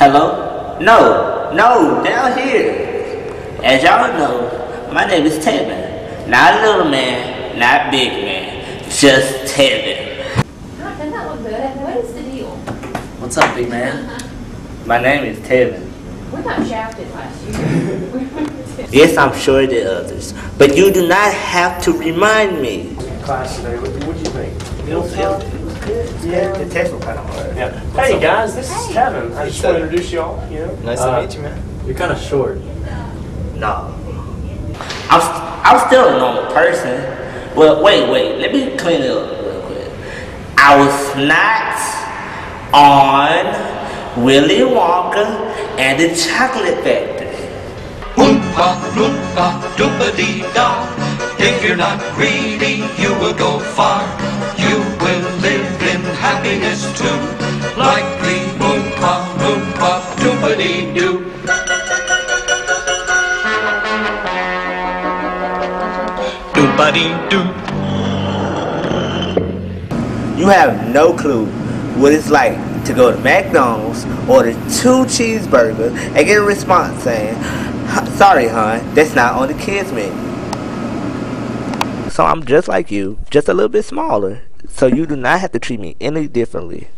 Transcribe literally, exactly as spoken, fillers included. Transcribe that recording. Hello? No, no, down here. As y'all know, my name is Tevin. Not a little man, not big man, just Tevin. I think that looked good. What is the deal? What's up, big man? My name is Tevin. We got shafted last year. Yes, I'm sure there are others, but you do not have to remind me. Class today, what do you think? It'll feel good. Yeah, the test was kind of hard. Yeah. Hey up, guys, this hey. is Tevin. I just want to introduce y'all. You know? Nice uh, to meet you, man. You're kind of short. No. I'm st I'm still a normal person. Well, wait, wait. Let me clean it up real quick. I was not on Willy Wonka and the Chocolate Factory. Oompa, loompa, doompa-dee-da. If you're not greedy, you will go far. You will live in happiness too, like the oompa, loompa, doompa-dee-doo. Doompa-dee-doo. You have no clue what it's like to go to McDonald's, order two cheeseburgers, and get a response saying, sorry, hon, that's not on the kids' menu. So I'm just like you, just a little bit smaller, so you do not have to treat me any differently.